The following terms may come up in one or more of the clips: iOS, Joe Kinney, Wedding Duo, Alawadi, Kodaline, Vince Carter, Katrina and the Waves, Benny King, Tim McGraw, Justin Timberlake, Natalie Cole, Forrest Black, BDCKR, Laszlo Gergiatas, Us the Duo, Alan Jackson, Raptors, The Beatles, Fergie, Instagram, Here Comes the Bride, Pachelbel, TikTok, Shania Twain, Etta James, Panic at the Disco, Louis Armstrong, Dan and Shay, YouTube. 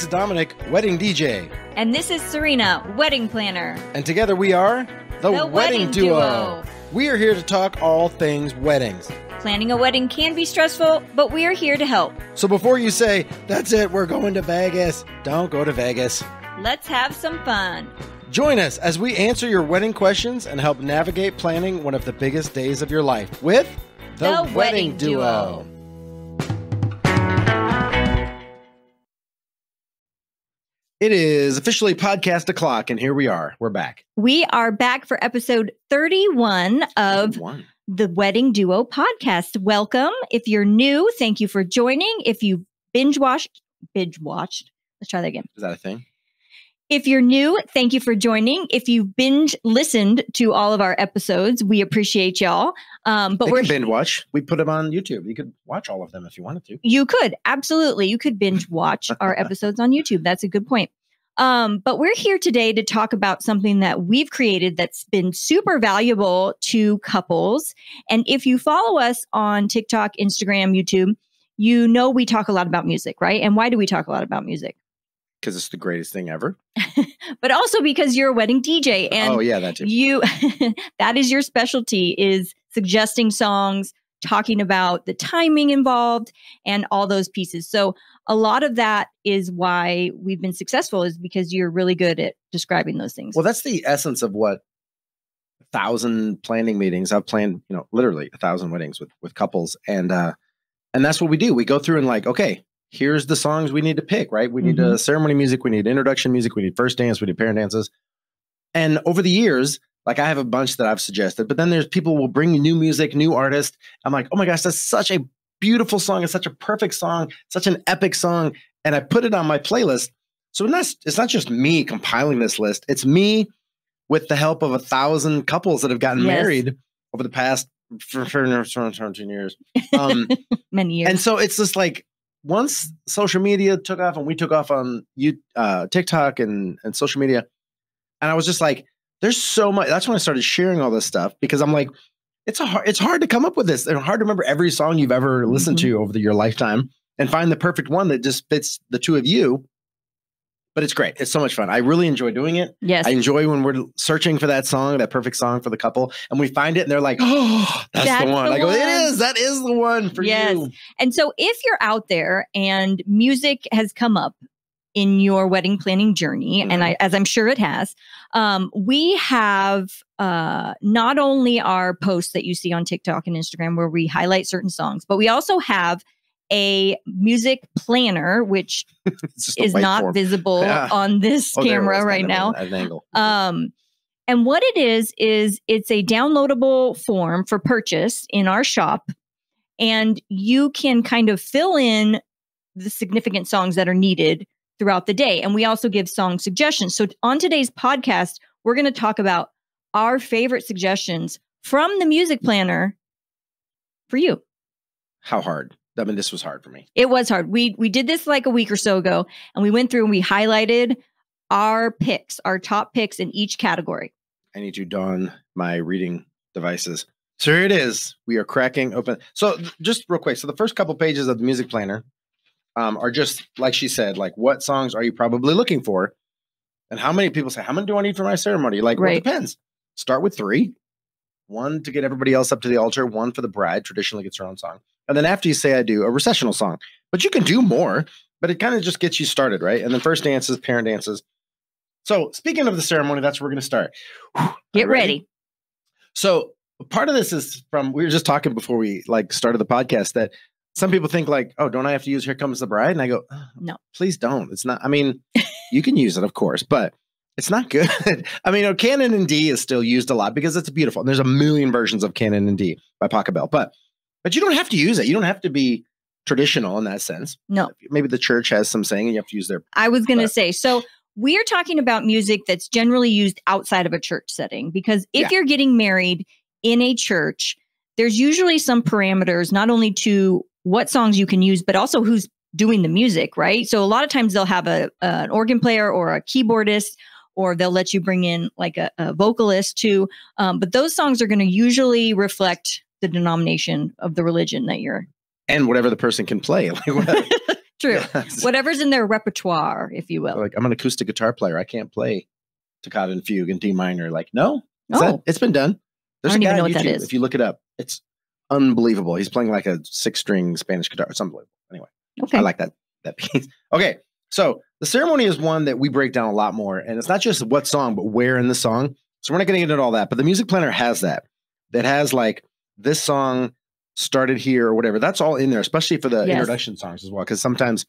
This is Dominic, Wedding DJ. And this is Serena, Wedding Planner. And together we are the Wedding Duo. We are here to talk all things weddings. Planning a wedding can be stressful, but we are here to help. So before you say, that's it, we're going to Vegas, don't go to Vegas. Let's have some fun. Join us as we answer your wedding questions and help navigate planning one of the biggest days of your life with The Wedding Duo. It is officially podcast o'clock, and here we are. We're back. We are back for episode 31 of The Wedding Duo podcast. Welcome. If you're new, thank you for joining. If you binge watched. Let's try that again. Is that a thing? If you're new, thank you for joining. If you binge listened to all of our episodes, we appreciate y'all. But we're binge watch. We put them on YouTube. You could watch all of them if you wanted to. You could. Absolutely. You could binge watch our episodes on YouTube. That's a good point. But we're here today to talk about something that we've created that's been super valuable to couples. And if you follow us on TikTok, Instagram, YouTube, you know we talk a lot about music, right? And why do we talk a lot about music? Because it's the greatest thing ever. But also because you're a wedding DJ. And oh, yeah, that too. That is your specialty, is suggesting songs, talking about the timing involved, and all those pieces. So a lot of that is why we've been successful, is because you're really good at describing those things. Well, that's the essence of what 1,000 planning meetings. I've planned, you know, literally 1,000 weddings with couples. And that's what we do. We go through and like, okay, here's the songs we need to pick, right? We need ceremony music. We need introduction music. We need first dance. We need parent dances. And over the years, like I have a bunch that I've suggested, but then there's people will bring you new music, new artists. I'm like, oh my gosh, that's such a beautiful song. It's such a perfect song, such an epic song. And I put it on my playlist. So it's not just me compiling this list. It's me with the help of 1,000 couples that have gotten married over the past 17 years. Many years. And so it's just like, once social media took off and we took off on TikTok and social media, and I was just like, there's so much. That's when I started sharing all this stuff, because I'm like, it's hard to come up with this. It's hard to remember every song you've ever listened to over your lifetime and find the perfect one that just fits the two of you. But it's great. It's so much fun. I really enjoy doing it. Yes. I enjoy when we're searching for that song, that perfect song for the couple, and we find it and they're like, oh, that's the one. I go, it is. That is the one for you. And so if you're out there and music has come up in your wedding planning journey, and as I'm sure it has, we have not only our posts that you see on TikTok and Instagram where we highlight certain songs, but we also have a music planner, which is not visible on this camera right now. And what it is it's a downloadable form for purchase in our shop. And you can kind of fill in the significant songs that are needed throughout the day. And we also give song suggestions. So on today's podcast, we're going to talk about our favorite suggestions from the music planner for you. How hard? I mean, this was hard for me. It was hard. We did this like a week or so ago, and we went through and we highlighted our picks, our top picks in each category. I need to don my reading devices. So here it is. We are cracking open. So just real quick. So the first couple pages of the music planner are just, like she said, like what songs are you probably looking for? And how many people say, how many do I need for my ceremony? Like, well, it depends. Start with 3. 1 to get everybody else up to the altar. 1 for the bride. Traditionally gets her own song. And then after you say I do, a recessional song. But you can do more, but it kind of just gets you started, right? And then first dances, parent dances. So speaking of the ceremony, that's where we're going to start. Get ready. So part of this is from, we were just talking before we like started the podcast that some people think like, oh, don't I have to use Here Comes the Bride? And I go, oh, no, please don't. It's not, I mean, you can use it, of course, but it's not good. I mean, Canon and D is still used a lot because it's beautiful. And there's a million versions of Canon and D by Pachelbel, but you don't have to use it. You don't have to be traditional in that sense. No. Maybe the church has some saying and you have to use their... I was going to say, so we're talking about music that's generally used outside of a church setting, because if you're getting married in a church, there's usually some parameters, not only to what songs you can use, but also who's doing the music, right? So a lot of times they'll have an organ player or a keyboardist, or they'll let you bring in like a vocalist too. But those songs are going to usually reflect the denomination of the religion that you're... And whatever the person can play. Like, True. Yes. Whatever's in their repertoire, if you will. Like, I'm an acoustic guitar player. I can't play Toccata and Fugue and D minor. Like, no. Oh. That, it's been done. There's I don't even know what that is. If you look it up, it's unbelievable. He's playing like a 6-string Spanish guitar. It's unbelievable. Anyway, okay. I like that piece. Okay. So the ceremony is one that we break down a lot more. And it's not just what song, but where in the song. So we're not going to get into all that. But the music planner has that. That has like this song started here or whatever. That's all in there, especially for the introduction songs as well. Because sometimes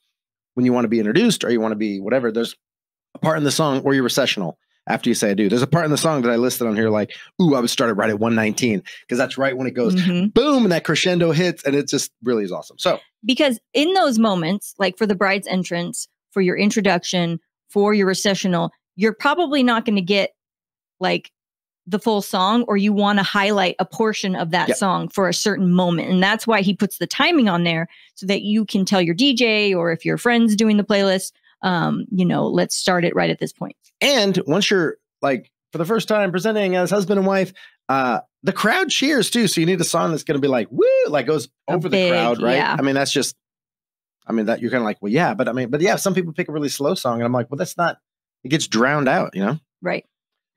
when you want to be introduced or you want to be whatever, there's a part in the song or your recessional. After you say I do, there's a part in the song that I listed on here like, ooh, I would start it right at 119 because that's right when it goes boom and that crescendo hits and it just really is awesome. So because in those moments, like for the bride's entrance, for your introduction, for your recessional, you're probably not going to get like the full song, or you want to highlight a portion of that song for a certain moment. And that's why he puts the timing on there so that you can tell your DJ or if your friend's doing the playlist, you know, let's start it right at this point. And once you're like, for the first time presenting as husband and wife, the crowd cheers too. So you need a song that's going to be like, woo, like goes over the crowd, right? Yeah. I mean, that's just, I mean, that you're kind of like, well, yeah, but I mean, but yeah, some people pick a really slow song and I'm like, well, that's not, it gets drowned out, you know? Right.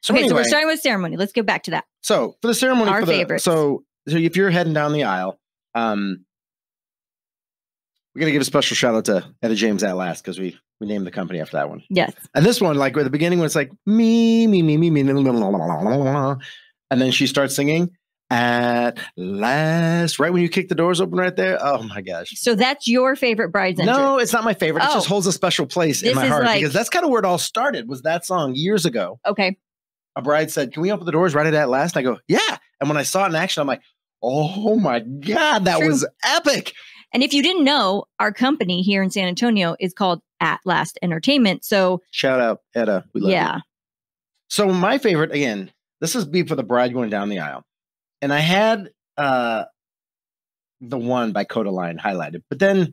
So okay, anyway, so we're starting with ceremony. Let's get back to that. So for the ceremony, our favorites. So if you're heading down the aisle, we're going to give a special shout out to Etta James At Last because we named the company after that one. Yes. And this one, like at the beginning when it's like, me, blah, blah, blah, blah, blah, blah. And then she starts singing At Last, right when you kick the doors open right there. Oh my gosh. So that's your favorite bride's entrance? No, it's not my favorite. Oh. It just holds a special place in my heart, like, because that's kind of where it all started, was that song years ago. Okay. A bride said, can we open the doors right at At Last? And I go, yeah. And when I saw it in action, I'm like, oh my God, that was epic. And if you didn't know, our company here in San Antonio is called At Last Entertainment. So shout out, Etta. We love you. So my favorite, again, this is for the bride going down the aisle. And I had the one by Kodaline highlighted. But then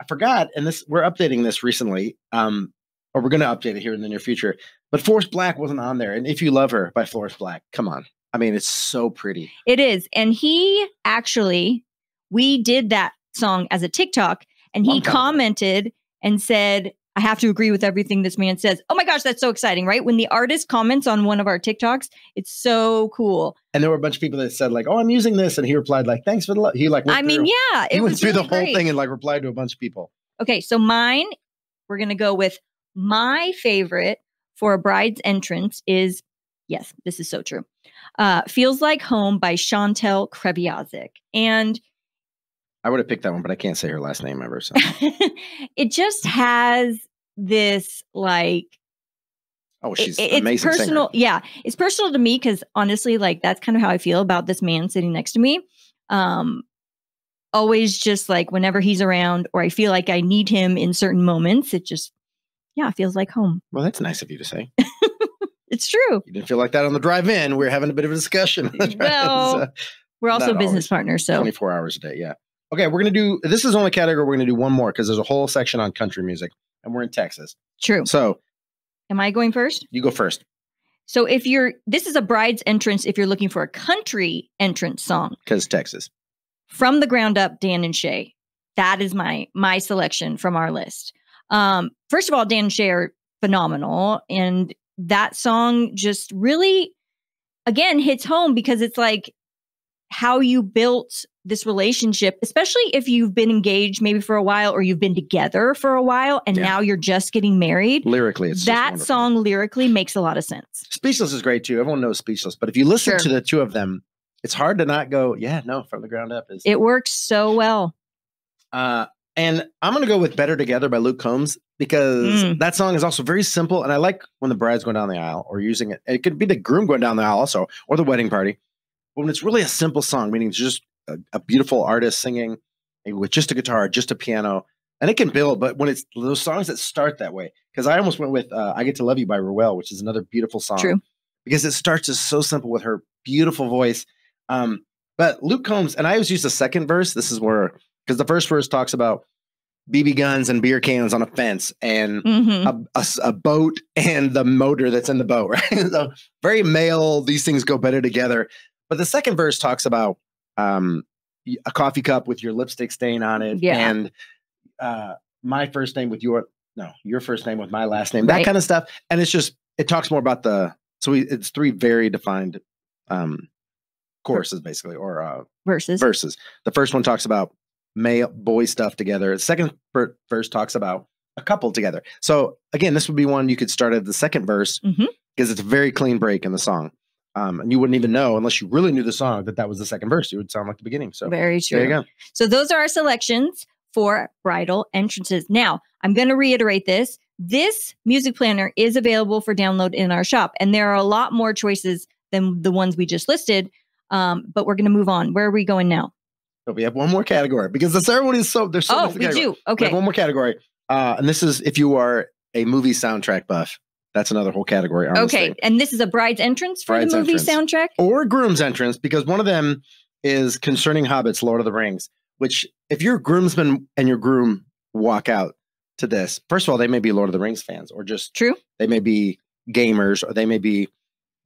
I forgot, and this we're updating this recently, or we're going to update it here in the near future. But Forrest Black wasn't on there. And If You Love Her by Forrest Black, come on. I mean, it's so pretty. It is. And he actually, we did that song as a TikTok, and he commented and said, I have to agree with everything this man says. Oh my gosh, that's so exciting, right? When the artist comments on one of our TikToks, it's so cool. And there were a bunch of people that said like, oh, I'm using this. And he replied like, thanks for the love. He like, I mean, yeah, he went through the whole thing and like replied to a bunch of people. Okay. So mine, we're going to go with my favorite for a bride's entrance is, yes, this is so true. Feels Like Home by Chantel Krevyazic. And I would have picked that one, but I can't say her last name ever. So it just has this like, oh, she's amazing. Personal, singer. Yeah, it's personal to me because honestly, like that's kind of how I feel about this man sitting next to me. Always just like whenever he's around, or I feel like I need him in certain moments. It just, yeah, feels like home. Well, that's nice of you to say. It's true. You didn't feel like that on the drive-in. We were having a bit of a discussion. Well, we're also business partners, so 24 hours a day. Yeah. Okay, we're going to do, this is only category, we're going to do one more because there's a whole section on country music and we're in Texas. True. So. Am I going first? You go first. So if you're, this is a bride's entrance if you're looking for a country entrance song. Because Texas. From the Ground Up, Dan and Shay. That is my selection from our list. First of all, Dan and Shay are phenomenal. And that song just really, again, hits home because it's like how you built this relationship, especially if you've been engaged maybe for a while or you've been together for a while and now you're just getting married. Lyrically, it's that song lyrically makes a lot of sense. Speechless is great too. Everyone knows Speechless, but if you listen to the two of them, it's hard to not go, yeah, no, From the Ground Up is. It works so well. And I'm going to go with Better Together by Luke Combs because that song is also very simple. And I like when the bride's going down the aisle or using it. It could be the groom going down the aisle also, or the wedding party. But when it's really a simple song, meaning it's just a beautiful artist singing with just a guitar, just a piano, and it can build. But when it's those songs that start that way, because I almost went with I Get to Love You by Ruel, which is another beautiful song. True. Because it starts just so simple with her beautiful voice. But Luke Combs, and I always use the second verse. This is where, because the first verse talks about BB guns and beer cans on a fence and a boat and the motor that's in the boat, right? So very male, these things go better together. But the second verse talks about a coffee cup with your lipstick stain on it, and my first name with your, no, your first name with my last name, that right. kind of stuff. And it's just, it talks more about the, so we, it's three very defined courses basically, or verses. The first one talks about male boy stuff together. The second verse talks about a couple together. So again, this would be one you could start at the second verse because it's a very clean break in the song. And you wouldn't even know unless you really knew the song that that was the second verse. It would sound like the beginning. So very true. There you go. So those are our selections for bridal entrances. Now, I'm going to reiterate this. This music planner is available for download in our shop. And there are a lot more choices than the ones we just listed. But we're going to move on. Where are we going now? So we have one more category because the ceremony is so, there's so much. Oh, we do. Okay. We have one more category. And this is if you are a movie soundtrack buff. That's another whole category. Okay. And this is a bride's entrance for bride's the movie entrance. Soundtrack? Or groom's entrance, because one of them is concerning Hobbit's Lord of the Rings, which if your groomsman and your groom walk out to this, first of all, they may be Lord of the Rings fans or just true. They may be gamers or they may be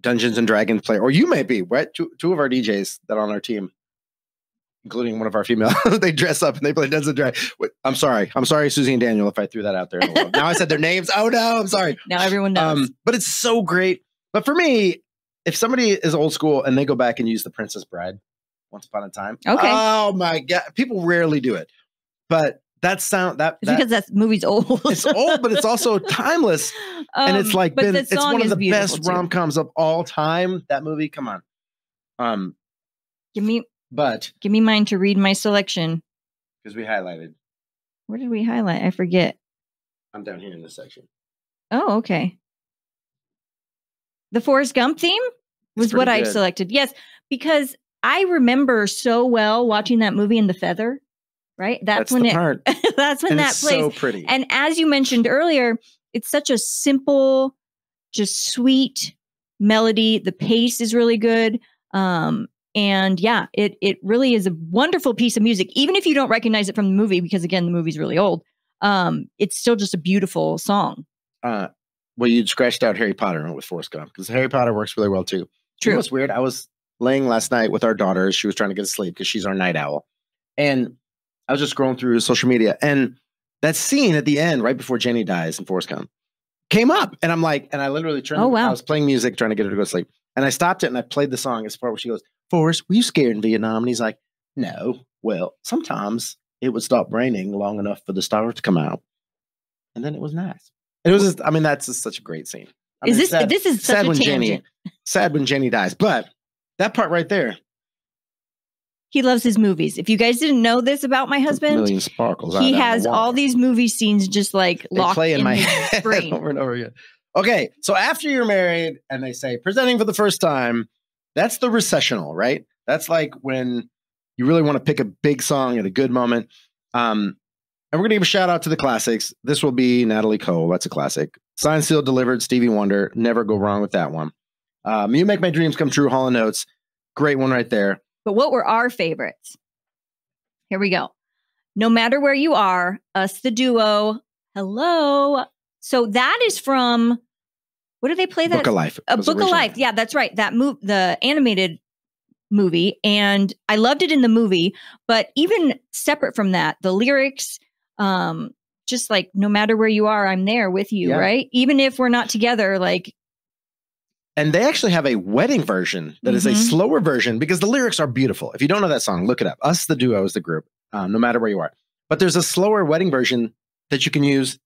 Dungeons and Dragons player, or you may be, right? Two of our DJs that are on our team, including one of our female, they dress up and they play Dungeons and Dragons. I'm sorry. I'm sorry, Susie and Daniel, if I threw that out there. Now I said their names. Oh no, I'm sorry. Now everyone knows. But it's so great. But for me, if somebody is old school and they go back and use The Princess Bride, Once Upon a Time. Okay. Oh my God. People rarely do it. But that sound, that because that movie's old. It's old, but it's also timeless. And it's like, it's one of the best rom-coms of all time. That movie, come on. Give me mine to read my selection. Because we highlighted. Where did we highlight? I forget. I'm down here in this section. Oh, okay. The Forrest Gump theme was what I selected. Yes, because I remember so well watching that movie in The Feather, right? That's when it, that's when that plays. So pretty. And as you mentioned earlier, it's such a simple, just sweet melody. The pace is really good. And yeah, it really is a wonderful piece of music, even if you don't recognize it from the movie, because again, the movie's really old. It's still just a beautiful song. Well, you'd scratched out Harry Potter and went with Forrest Gump because Harry Potter works really well too. True. You know what's weird? I was laying last night with our daughter. She was trying to get to sleep because she's our night owl. And I was just scrolling through social media and that scene at the end, right before Jenny dies in Forrest Gump, came up. And I'm like, and I literally turned, oh, wow. I was playing music, trying to get her to go to sleep. And I stopped it and I played the song. It's the part where she goes, "Forrest, were you scared in Vietnam?" And he's like, "No, well, sometimes it would stop raining long enough for the stars to come out. And then it was nice." And it was just, I mean, that's just such a great scene. I mean, sad when Jenny dies, but that part right there. He loves his movies. If you guys didn't know this about my husband, million sparkles he has all these movie scenes just like locked play in my head brain. Over and over again. Okay, so after you're married and they say presenting for the first time, that's the recessional, right? That's like when you really want to pick a big song at a good moment. And we're going to give a shout out to the classics. This will be Natalie Cole. That's a classic. Signed, Sealed, Delivered, Stevie Wonder. Never go wrong with that one. You Make My Dreams Come True, Hall & Oates. Great one right there. But what were our favorites? Here we go. No Matter Where You Are, Us the Duo. Hello. So that is from... What do they play that? Book of Life. A Book of Life. Yeah, that's right. That the animated movie. And I loved it in the movie, but even separate from that, the lyrics, just like, no matter where you are, I'm there with you, yeah. right? Even if we're not together, like. And they actually have a wedding version that is a slower version because the lyrics are beautiful. If you don't know that song, look it up. Us the Duo is the group, No Matter Where You Are. But there's a slower wedding version that you can use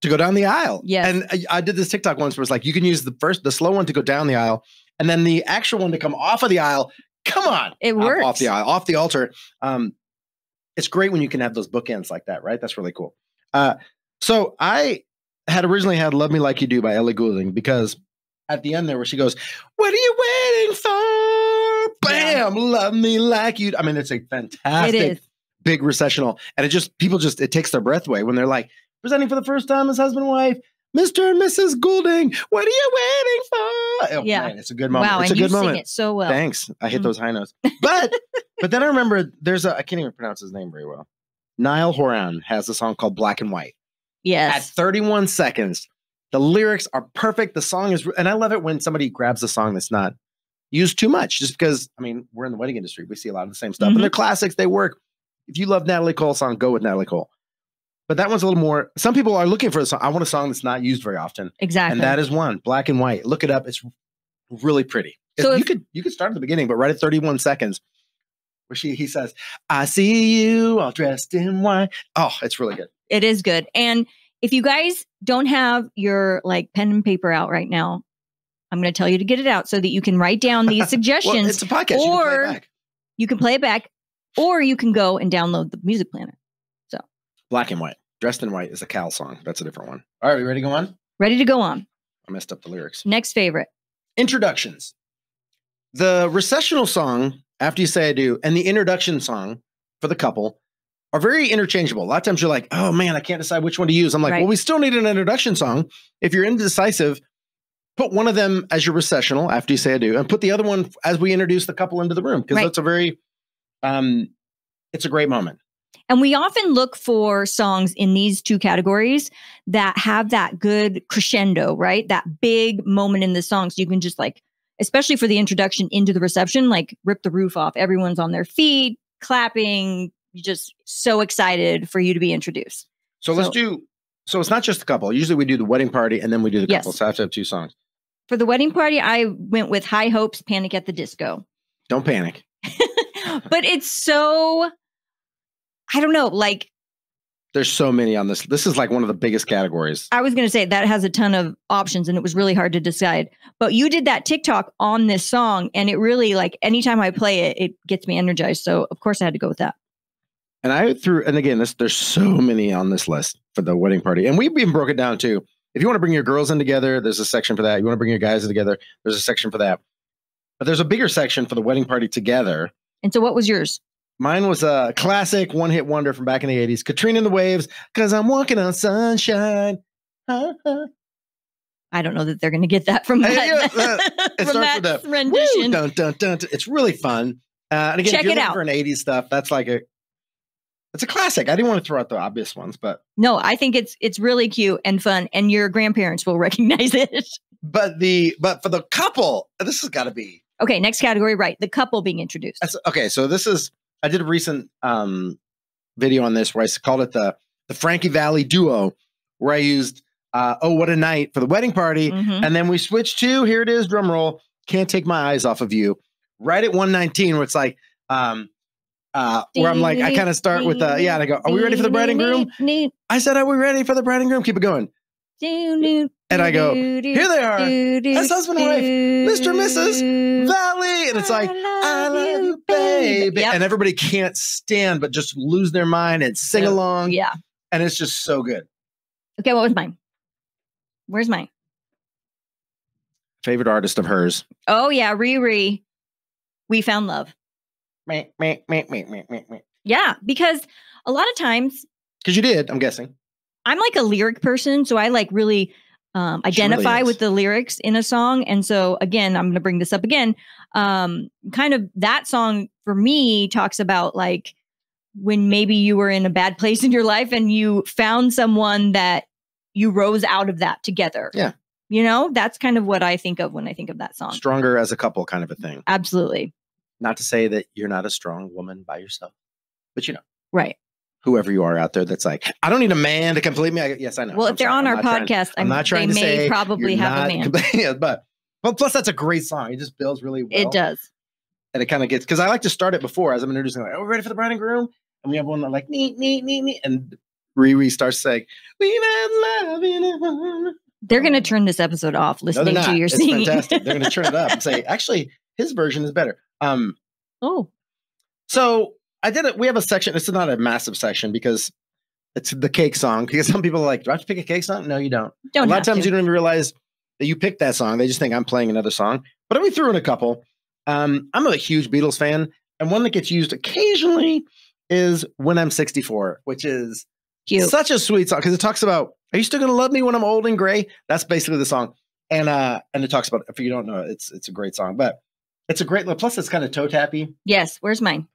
to go down the aisle. Yeah. And I did this TikTok once where it's like, you can use the slow one to go down the aisle and then the actual one to come off of the aisle. Come on. It works. Off the aisle, off the altar. It's great when you can have those bookends like that, right? That's really cool. So I had originally had Love Me Like You Do by Ellie Goulding because at the end there where she goes, "What are you waiting for? Bam, love me like you." I mean, it's a fantastic big recessional. And it just, people just, it takes their breath away when they're like, presenting for the first time as husband and wife, Mr. and Mrs. Goulding. What are you waiting for? Oh, yeah, man, it's a good moment. Wow, it's a good moment. Sing it so well. Thanks. I hit those high notes. But but then I remember there's I can't even pronounce his name very well. Niall Horan has a song called Black and White. Yes. At 31 seconds, the lyrics are perfect. The song is, and I love it when somebody grabs a song that's not used too much, just because I mean we're in the wedding industry, we see a lot of the same stuff, and they're classics. They work. If you love Natalie Cole's song, go with Natalie Cole. But that one's a little more. Some people are looking for a song. I want a song that's not used very often. Exactly. And that is one. Black and White. Look it up. It's really pretty. So you could start at the beginning, but right at 31 seconds, where he says, "I see you all dressed in white." Oh, it's really good. It is good. And if you guys don't have your like pen and paper out right now, I'm going to tell you to get it out so that you can write down these suggestions. Well, it's a podcast. Or you can play it back, or you can go and download the music planner. So Black and White. Dressed in White is a Cal song. That's a different one. All right, we ready to go on? Ready to go on. I messed up the lyrics. Next favorite. Introductions. The recessional song, after you say I do, and the introduction song for the couple are very interchangeable. A lot of times you're like, oh man, I can't decide which one to use. I'm like, right. Well, we still need an introduction song. If you're indecisive, put one of them as your recessional after you say I do, and put the other one as we introduce the couple into the room. Because that's a very, it's a great moment. And we often look for songs in these two categories that have that good crescendo, right? That big moment in the song. So you can just like, especially for the introduction into the reception, like rip the roof off. Everyone's on their feet, clapping, just so excited for you to be introduced. So let's do, so it's not just the couple. Usually we do the wedding party and then we do the couple. So I have to have two songs. For the wedding party, I went with High Hopes, Panic at the Disco. Don't panic. But it's so, I don't know, like. There's so many on this. This is like one of the biggest categories. I was going to say that has a ton of options and it was really hard to decide. But you did that TikTok on this song and it really like anytime I play it, it gets me energized. So of course I had to go with that. And I threw, and again, there's so many on this list for the wedding party. And we've even broke it down too. If you want to bring your girls in together, there's a section for that. You want to bring your guys in together, there's a section for that. But there's a bigger section for the wedding party together. And so what was yours? Mine was a classic one-hit wonder from back in the 80s. Katrina and the Waves, because I'm walking on sunshine. Ha, ha. I don't know that they're going to get that from that, it from starts that with rendition. Woo, dun, dun, dun, dun. It's really fun. And again, check it out. For an 80s stuff, that's like a, it's a classic. I didn't want to throw out the obvious ones, but. No, I think it's really cute and fun, and your grandparents will recognize it. But for the couple, this has got to be. Okay, next category, right. The couple being introduced. That's, okay, so this is. I did a recent video on this where I called it the Frankie Valli Duo, where I used Oh What a Night for the wedding party. Mm-hmm. And then we switched to, here it is, drum roll, Can't Take My Eyes Off of You, right at 119, where it's like, where I'm like, I kind of start with, yeah, and I go, are we ready for the bride and groom? I said, are we ready for the bride and groom? Keep it going. And I go, here they are, as husband and wife, Mr. and Mrs. Valli. And it's like, I love you, baby. Yep. And everybody can't stand but just lose their mind and sing along. Yeah. And it's just so good. Okay, what was mine? Where's mine? Favorite artist of hers. Oh, yeah, Riri. We Found Love. Yeah, because a lot of times. Because you did, I'm guessing. I'm like a lyric person, so I like really identify with the lyrics in a song. And so again, I'm going to bring this up again. Kind of that song for me talks about like when maybe you were in a bad place in your life and you found someone that you rose out of that together. Yeah. You know, that's kind of what I think of when I think of that song. Stronger as a couple kind of a thing. Absolutely. Not to say that you're not a strong woman by yourself, but you know. Right. Whoever you are out there that's like, I don't need a man to complete me. Yes, I know. Well, if they're on our podcast, I'm not trying to say. They may probably have a man. Yeah, but plus, that's a great song. It just builds really well. It does. And it kind of gets, because I like to start it before as I'm introducing, like, are we ready for the bride and groom? And we have one that like, me. And Riri starts saying, we found love in a home. They're going to turn this episode off listening to your singing. It's fantastic. They're going to turn it up and say, actually, his version is better. Oh. So. I did it. We have a section. This is not a massive section because it's the cake song. Because some people are like, do I have to pick a cake song? No, you don't. A lot of times you don't even realize that you picked that song. They just think I'm playing another song. But we threw in a couple. I'm a huge Beatles fan. And one that gets used occasionally is When I'm 64, which is cute. Such a sweet song. Because it talks about, are you still going to love me when I'm old and gray? That's basically the song. And it talks about, if you don't know, it's a great song. But it's a great, plus it's kind of toe tappy. Yes. Where's mine?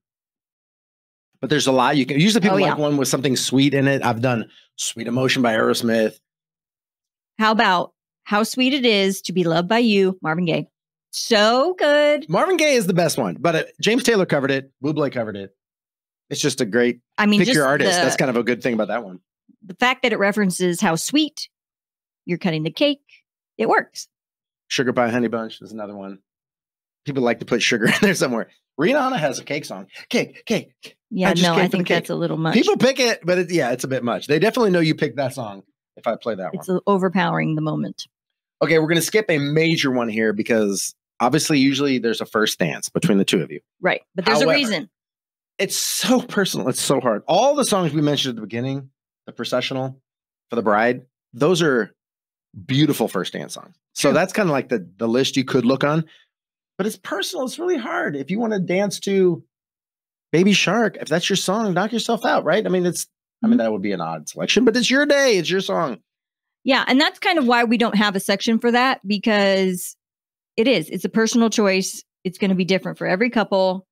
But there's a lot you can. Usually people like one with something sweet in it. I've done Sweet Emotion by Aerosmith. How about How Sweet It Is to Be Loved by You, Marvin Gaye. So good. Marvin Gaye is the best one. But James Taylor covered it. Bublé covered it. It's just a great, I mean, pick your artist. That's kind of a good thing about that one. the fact that it references how sweet you're cutting the cake, it works. Sugar Pie Honey Bunch is another one. People like to put sugar in there somewhere. Rihanna has a cake song. Cake, cake. Yeah, no, I think that's a little much. People pick it, but yeah, it's a bit much. They definitely know you picked that song if I play that one. It's overpowering the moment. Okay, we're going to skip a major one here because obviously usually there's a first dance between the two of you. Right, but there's a reason. It's so personal. It's so hard. All the songs we mentioned at the beginning, the processional for the bride, those are beautiful first dance songs. So that's kind of like the list you could look on. But it's personal. It's really hard. If you want to dance to Baby Shark, if that's your song, knock yourself out, right? I mean, that would be an odd selection, but it's your day. It's your song. Yeah. And that's kind of why we don't have a section for that, because it's a personal choice. It's going to be different for every couple.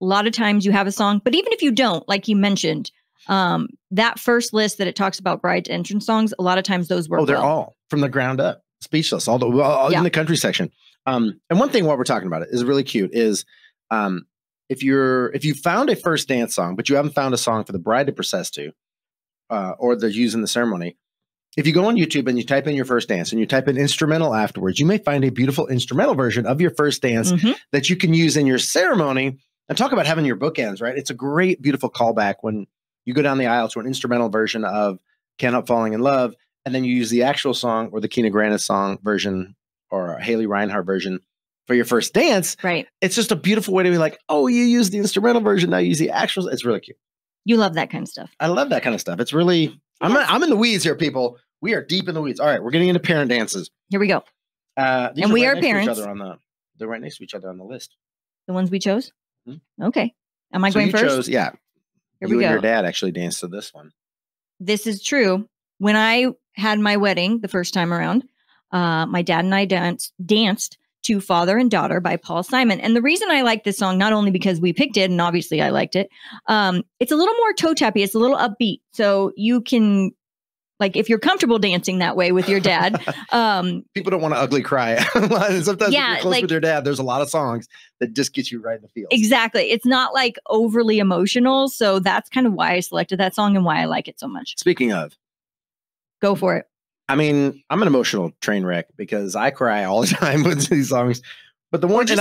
A lot of times you have a song, but even if you don't, like you mentioned, that first list that it talks about bride to entrance songs, a lot of times those work. Oh, they're all from the ground up. Speechless. All in the country section. And one thing while we're talking about it is really cute is if you found a first dance song, but you haven't found a song for the bride to process to or the use in the ceremony, if you go on YouTube and you type in your first dance and you type in instrumental afterwards, you may find a beautiful instrumental version of your first dance that you can use in your ceremony. And talk about having your bookends, right? It's a great, beautiful callback when you go down the aisle to an instrumental version of Can't Help Falling in Love, and then you use the actual song or the Kina Grannis song version or a Haley Reinhart version for your first dance. Right. It's just a beautiful way to be like, oh, you use the instrumental version. Now you use the actual. It's really cute. You love that kind of stuff. I love that kind of stuff. It's really, I'm in the weeds here, people. We are deep in the weeds. All right. We're getting into parent dances. Here we go. And we are parents. They're right next to each other on the list. The ones we chose? Mm-hmm. Okay. Am I going first? Yeah. Here we go. You and your dad actually danced to this one. This is true. When I had my wedding the first time around, my dad and I danced to Father and Daughter by Paul Simon. And the reason I like this song, not only because we picked it, and obviously I liked it, it's a little more toe-tappy. It's a little upbeat. So you can, like, if you're comfortable dancing that way with your dad. People don't want to ugly cry. Sometimes if you're close with your dad, there's a lot of songs that just get you right in the feels. Exactly. It's not, like, overly emotional. So that's kind of why I selected that song and why I like it so much. Speaking of. Go for it. I mean, I'm an emotional train wreck because I cry all the time with these songs. But the one that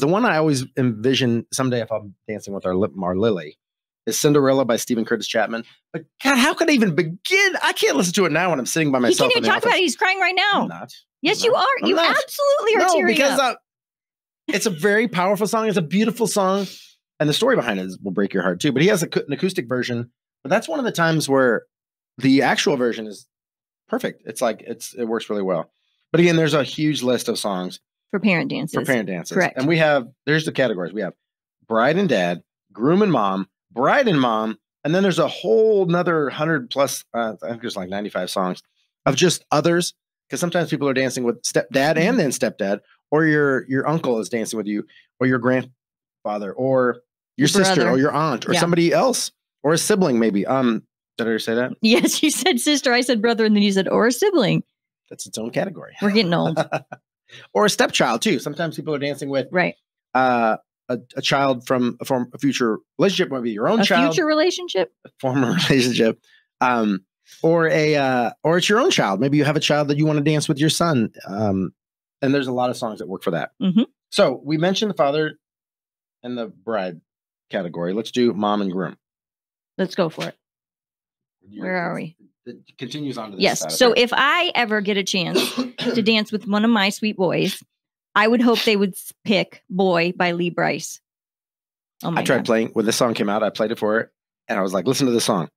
the one I always envision someday if I'm dancing with our Lily is Cinderella by Stephen Curtis Chapman. But God, how could I even begin? I can't listen to it now when I'm sitting by myself. You can't even talk about it. He's crying right now. I'm not. Yes, you are. You absolutely are tearing up. No, because it's a very powerful song. It's a beautiful song. And the story behind it will break your heart too. But he has an acoustic version. But that's one of the times where the actual version is perfect. It's like, it works really well. But again, there's a huge list of songs. For parent dances. For parent dances. Correct. And we have, there's the categories. We have bride and dad, groom and mom, bride and mom. And then there's a whole nother 100 plus, I think there's like 95 songs of just others. Because sometimes people are dancing with stepdad and then stepdad, or your uncle is dancing with you, or your grandfather, or your sister, brother, or your aunt, or somebody else, or a sibling maybe. Did I say that? Yes, you said sister, I said brother, and then you said or a sibling. That's its own category. We're getting old. Or a stepchild, too. Sometimes people are dancing with a child from a future relationship, maybe your own child. A future relationship? A former relationship. Or it's your own child. Maybe you have a child that you want to dance with your son. And there's a lot of songs that work for that. Mm-hmm. So we mentioned the father and the bride category. Let's do mom and groom. Let's go for it. Where are we? It continues on to this. Yes. So if I ever get a chance to dance with one of my sweet boys, I would hope they would pick Boy by Lee Bryce. Oh my God. I tried playing when this song came out. I played it for her and I was like, listen to this song.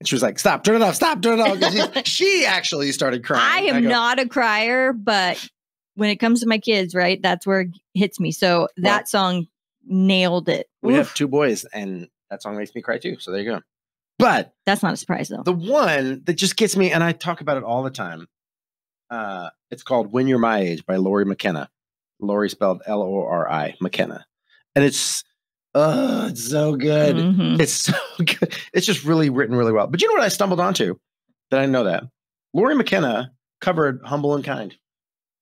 And she was like, stop, turn it off, stop, turn it off. She actually started crying. I am not a crier, but when it comes to my kids, right, that's where it hits me. So that song nailed it. We have two boys and that song makes me cry too. So there you go. But that's not a surprise, though. The one that just gets me, and I talk about it all the time, it's called When You're My Age by Lori McKenna. Lori spelled L-O-R-I, McKenna. And it's so good. Mm-hmm. It's so good. It's just really written really well. But you know what I stumbled onto that I know that? Lori McKenna covered Humble and Kind,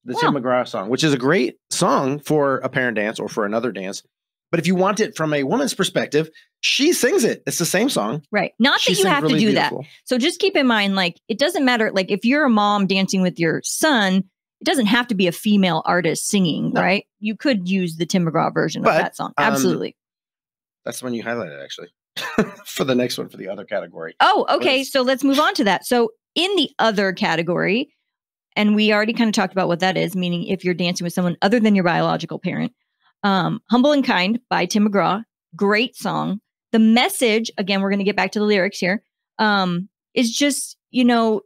the Tim McGraw song, which is a great song for a parent dance or for another dance. But if you want it from a woman's perspective, she sings it. It's the same song. Right. Not that you have to do that. So just keep in mind, like, it doesn't matter. Like, if you're a mom dancing with your son, it doesn't have to be a female artist singing, right? You could use the Tim McGraw version of that song. Absolutely. That's the one you highlighted, actually, for the next one, for the other category. Oh, okay. So let's move on to that. So in the other category, and we already kind of talked about what that is, meaning if you're dancing with someone other than your biological parent. Humble and Kind by Tim McGraw. Great song. The message, again, we're going to get back to the lyrics here, is just, you know,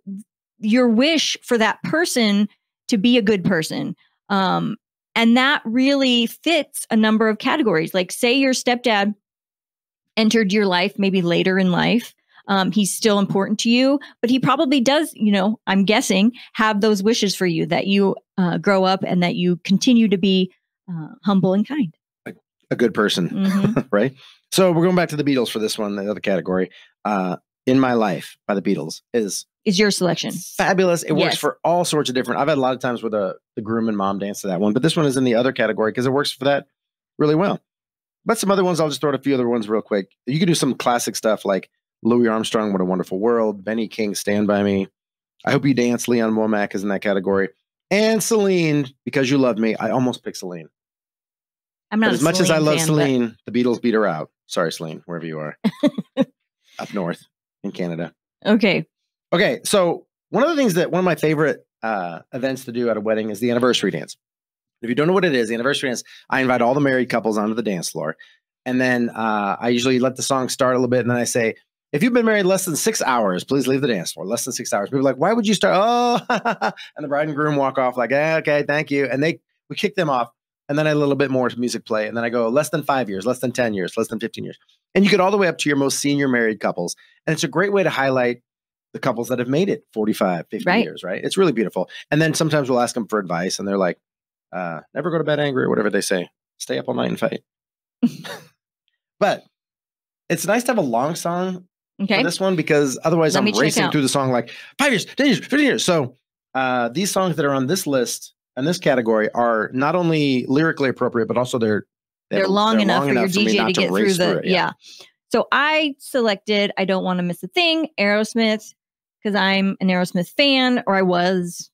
your wish for that person to be a good person. And that really fits a number of categories. Like, say your stepdad entered your life maybe later in life. He's still important to you, but he probably does, you know, I'm guessing, have those wishes for you, that you grow up and that you continue to be humble and kind. A good person, right? So we're going back to the Beatles for this one, the other category. In My Life by the Beatles is your selection. Fabulous. It works for all sorts of different. I've had a lot of times where the groom and mom dance to that one, but this one is in the other category because it works for that really well. But some other ones, I'll just throw out a few other ones real quick. You can do some classic stuff like Louis Armstrong, What a Wonderful World, Benny King, Stand By Me. I Hope You Dance, Leon Womack is in that category. And Celine, Because You Love Me. I almost picked Celine. I'm not as much as I love Celine, but the Beatles beat her out. Sorry, Celine, wherever you are. Up north in Canada. Okay. Okay. So one of the things that one of my favorite events to do at a wedding is the anniversary dance. If you don't know what it is, the anniversary dance, I invite all the married couples onto the dance floor. And then I usually let the song start a little bit. And then I say, if you've been married less than 6 hours, please leave the dance floor. Less than 6 hours. People are like, why would you start? Oh, and the bride and groom walk off like, eh, okay, thank you. And we kick them off. And then a little bit more music play. And then I go less than 5 years, less than 10 years, less than 15 years. And you get all the way up to your most senior married couples. And it's a great way to highlight the couples that have made it 45, 50 years, right? It's really beautiful. And then sometimes we'll ask them for advice. And they're like, never go to bed angry or whatever they say. Stay up all night and fight. But it's nice to have a long song for this one, because otherwise I'm racing through the song like 5 years, 10 years, 15 years. So these songs that are on this list and this category are not only lyrically appropriate, but also they're long enough for your DJ to get through the So I selected I Don't Want to Miss a Thing, Aerosmith, because I'm an Aerosmith fan, or I was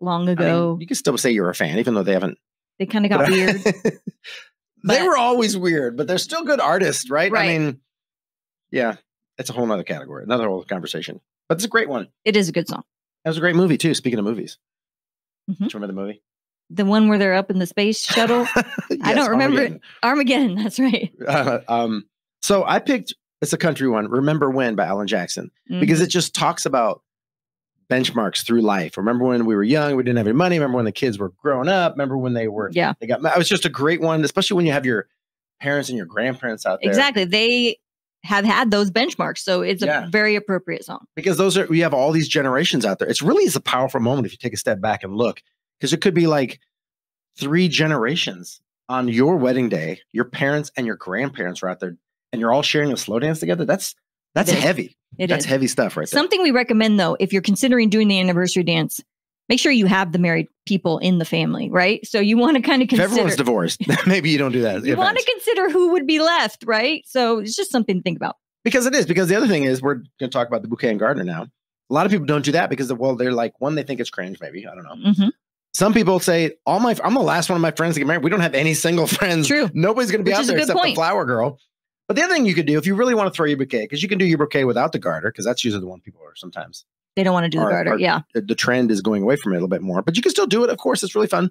long ago. I mean, you can still say you're a fan, even though they haven't. They kind of got weird. They were always weird, but they're still good artists, right? I mean, yeah, it's a whole other category, another whole conversation. But it's a great one. It is a good song. That was a great movie too. Speaking of movies. Do you remember the movie? The one where they're up in the space shuttle? I don't remember. Armageddon. Armageddon, that's right. So I picked, it's a country one, Remember When by Alan Jackson, because it just talks about benchmarks through life. Remember when we were young, we didn't have any money. Remember when the kids were growing up. Remember when they were, they got, it was just a great one, especially when you have your parents and your grandparents out there. Exactly. They have had those benchmarks. So it's a very appropriate song. Because those are, we have all these generations out there. It's really is a powerful moment if you take a step back and look, because it could be like 3 generations on your wedding day. Your parents and your grandparents are out there and you're all sharing a slow dance together. That's heavy. That's heavy stuff right there. Something we recommend though, if you're considering doing the anniversary dance, make sure you have the married people in the family, right? So you want to kind of consider. If everyone's divorced, maybe you don't do that. You want to consider who would be left, right? So it's just something to think about. Because it is. Because the other thing is, we're going to talk about the bouquet and gardener now. A lot of people don't do that because, well, they're like, one, they think it's cringe, maybe. I don't know. Some people say, I'm the last one of my friends to get married. We don't have any single friends. True. Nobody's going to be out there except the flower girl. But the other thing you could do, if you really want to throw your bouquet, because you can do your bouquet without the garter, because that's usually the one people are sometimes. They don't want to do the garter, The trend is going away from it a little bit more. But you can still do it, of course. It's really fun.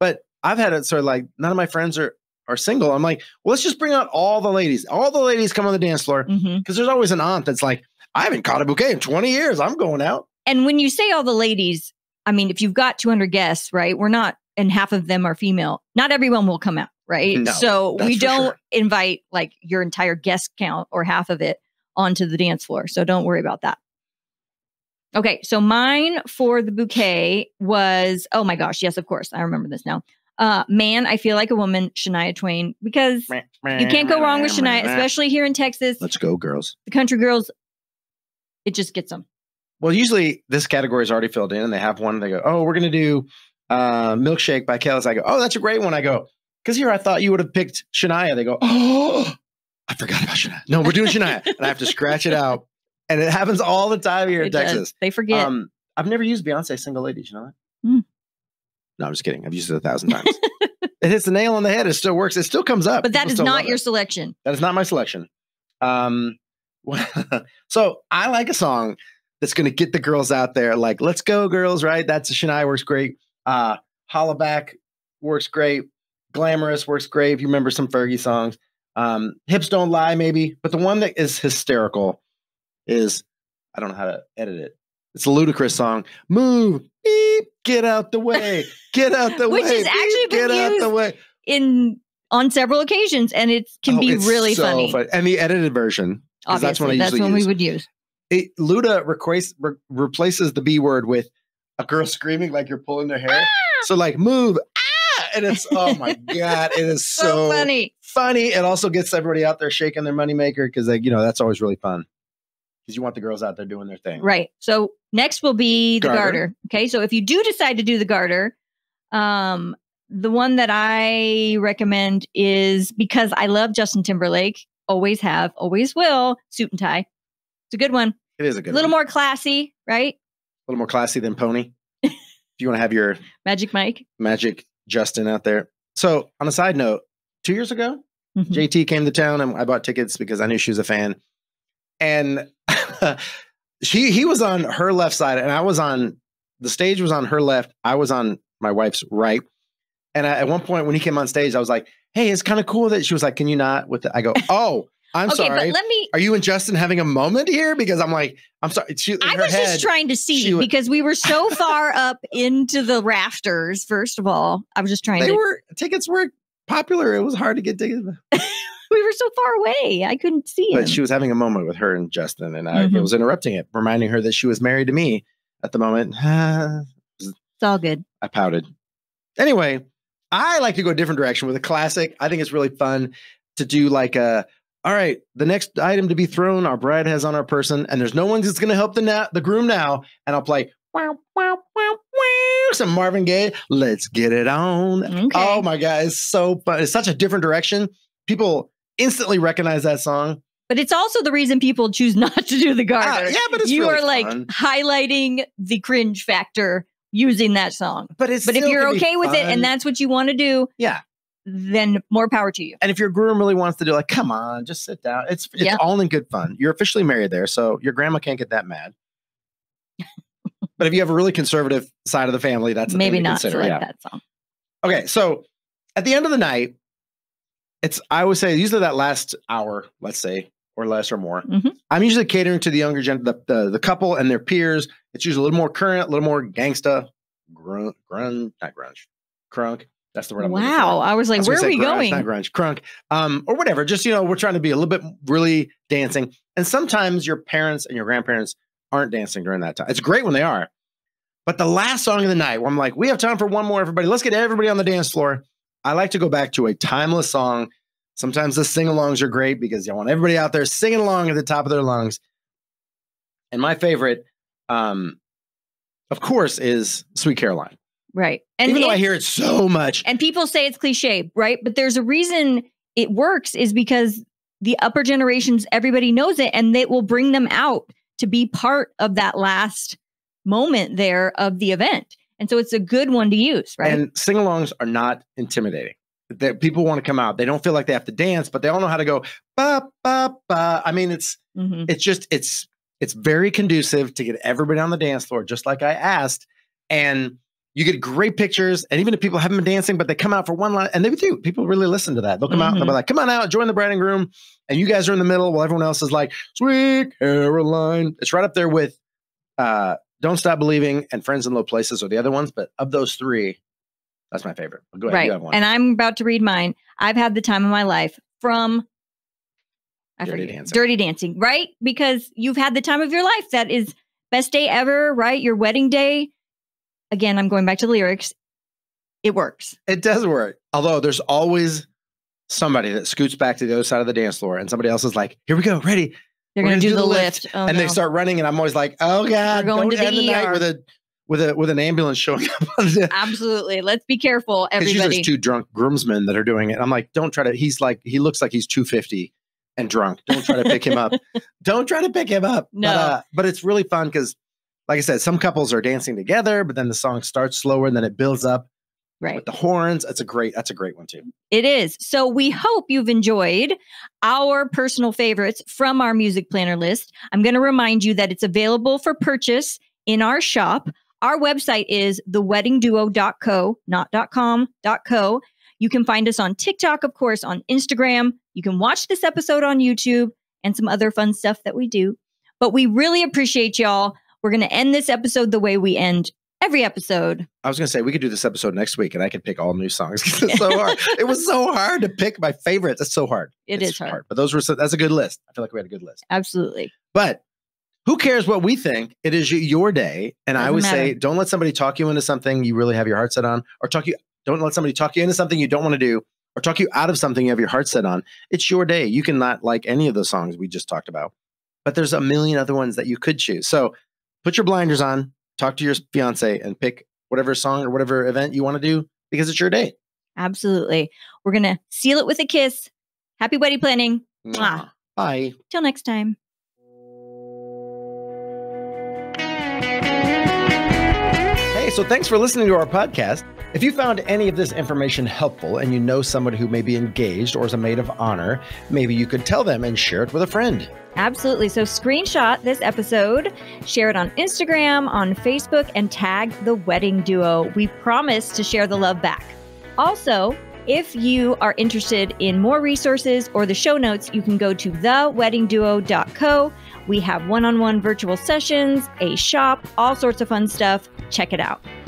But I've had it sort of like, none of my friends are single. I'm like, well, let's just bring out all the ladies. All the ladies come on the dance floor. Because there's always an aunt that's like, I haven't caught a bouquet in 20 years. I'm going out. And when you say all the ladies, I mean, if you've got 200 guests, right? We're not, and half of them are female. Not everyone will come out, right? No, so we don't invite like your entire guest count or half of it onto the dance floor. So don't worry about that. Okay, so mine for the bouquet was, oh my gosh, yes, of course. I remember this now. Man, I Feel Like a Woman, Shania Twain, because you can't go wrong with Shania, especially here in Texas. Let's go, girls. The country girls, it just gets them. Well, usually this category is already filled in and they have one. They go, oh, we're going to do Milkshake by Kellis. I go, oh, that's a great one. I go, Because here I thought you would have picked Shania. They go, oh, I forgot about Shania. No, we're doing Shania. And I have to scratch it out. And it happens all the time here in Texas. They forget. I've never used Beyonce Single Ladies, you know that? Mm. No, I'm just kidding. I've used it 1,000 times. It hits the nail on the head. It still works. It still comes up. But that is not your selection. That is not my selection. So I like a song that's going to get the girls out there. Like, let's go, girls, right? That's Shania works great. Holla Back works great. Glamorous works great. If you remember some Fergie songs. Hips Don't Lie, maybe. But the one that is hysterical is, I don't know how to edit it. It's a Ludacris song. Move, beep, get out the way, get out the way. Which has actually been used on several occasions, and it can be really funny. And the edited version, obviously, that's what I usually use. That's one we would use. Luda replaces the B word with a girl screaming like you're pulling their hair. Ah! So like, move, ah! And it's, oh my God, it is so funny. It also gets everybody out there shaking their moneymaker because, like, you know, that's always really fun. Because you want the girls out there doing their thing. Right. So next will be the garter. Okay. So if you do decide to do the garter, the one that I recommend is, because I love Justin Timberlake, always have, always will, Suit and Tie. It's a good one. It is a good one. A little more classy, right? A little more classy than Pony. If you want to have your Magic Mike, Magic Justin out there. So on a side note, 2 years ago, JT came to town and I bought tickets because I knew she was a fan. And he was on her left side, and I was on, the stage was on her left. I was on my wife's right. And at one point when he came on stage, I was like, hey, it's kind of cool that she was like, can you not with the, I go, oh, I'm okay, sorry. But let me, are you and Justin having a moment here? Because I'm like, I'm sorry. She, I was head, just trying to see went, because we were so far up into the rafters. First of all, I was just trying to. Tickets were popular. It was hard to get tickets. We were so far away. I couldn't see him. But she was having a moment with her and Justin, and I was interrupting it, reminding her that she was married to me at the moment. It's all good. I pouted. Anyway, I like to go a different direction with a classic. I think it's really fun to do like a, all right, the next item to be thrown, our bride has on our person, and there's no one that's going to help the groom now, and I'll play wow, wow, wow, wow, some Marvin Gaye, Let's Get It On. Okay. Oh my God, it's so fun. It's such a different direction. People instantly recognize that song. But it's also the reason people choose not to do the garter. Yeah, but it's really fun. You are like highlighting the cringe factor using that song. But if you're okay with it and that's what you want to do, yeah, then more power to you. And if your groom really wants to do, like, come on, just sit down. It's yeah, all in good fun. You're officially married there, so your grandma can't get that mad. But if you have a really conservative side of the family, that's maybe not to like that song. Okay, so at the end of the night, I would say usually that last hour, let's say, or less or more. I'm usually catering to the younger gen, the couple and their peers. It's usually a little more current, a little more gangsta, crunk. That's the word I'm looking for. Wow, I was like, where are we going? Not grunge, crunk, or whatever. Just, you know, we're trying to be a little bit really dancing. And sometimes your parents and your grandparents aren't dancing during that time. It's great when they are, but the last song of the night, where I'm like, we have time for one more. Everybody, let's get everybody on the dance floor. I like to go back to a timeless song. Sometimes the sing-alongs are great because I want everybody out there singing along at the top of their lungs. And my favorite, of course, is Sweet Caroline. Right. And even though I hear it so much. And people say it's cliche, right? But there's a reason it works, is because the upper generations, everybody knows it, and it will bring them out to be part of that last moment there of the event. And so it's a good one to use, right? And sing-alongs are not intimidating. People want to come out. They don't feel like they have to dance, but they all know how to go, ba, ba, ba. I mean, it's very conducive to get everybody on the dance floor, just like I asked. And you get great pictures. And even if people haven't been dancing, but they come out for one line, and they do. People really listen to that. They'll come out and they'll be like, come on out, join the bride and groom. And you guys are in the middle while everyone else is like, Sweet Caroline. It's right up there with, Don't Stop Believing and Friends in Low Places are the other ones, but of those three, that's my favorite. Go ahead, you have one. And I'm about to read mine. I've had the time of my life from Dirty Dancing, right? Because you've had the time of your life. That is best day ever, right? Your wedding day. Again, I'm going back to the lyrics. It works. It does work. Although there's always somebody that scoots back to the other side of the dance floor and somebody else is like, here we go, ready. They're going to do the lift. Oh, and no, they start running, and I'm always like, oh God, don't end the night with a with an ambulance showing up. Absolutely. Let's be careful, everybody. Because there's two drunk groomsmen that are doing it. I'm like, don't try to, he's like, he looks like he's 250 and drunk. Don't try to pick him up. Don't try to pick him up. No. But it's really fun because, like I said, some couples are dancing together, but then the song starts slower and then it builds up. Right. With the horns. That's a great one too. It is. So we hope you've enjoyed our personal favorites from our music planner list. I'm going to remind you that it's available for purchase in our shop. Our website is theweddingduo.co, not .com, .co. You can find us on TikTok, of course, on Instagram. You can watch this episode on YouTube and some other fun stuff that we do. But we really appreciate y'all. We're going to end this episode the way we end every episode. I was going to say, we could do this episode next week and I could pick all new songs. It's so hard. It was so hard to pick my favorites. It's so hard. It is hard. But those were, that's a good list. I feel like we had a good list. Absolutely. But who cares what we think? It is your day. And I always say, don't let somebody talk you into something you really have your heart set on, or don't let somebody talk you into something you don't want to do, or talk you out of something you have your heart set on. It's your day. You can not like any of the songs we just talked about, but there's a million other ones that you could choose. So put your blinders on. Talk to your fiance and pick whatever song or whatever event you want to do because it's your day. Absolutely. We're going to seal it with a kiss. Happy wedding planning. Mwah. Bye. Till next time. Hey, so thanks for listening to our podcast. If you found any of this information helpful and you know somebody who may be engaged or is a maid of honor, maybe you could tell them and share it with a friend. Absolutely. So screenshot this episode, share it on Instagram, on Facebook, and tag The Wedding Duo. We promise to share the love back. Also, if you are interested in more resources or the show notes, you can go to theweddingduo.co. We have one-on-one virtual sessions, a shop, all sorts of fun stuff. Check it out.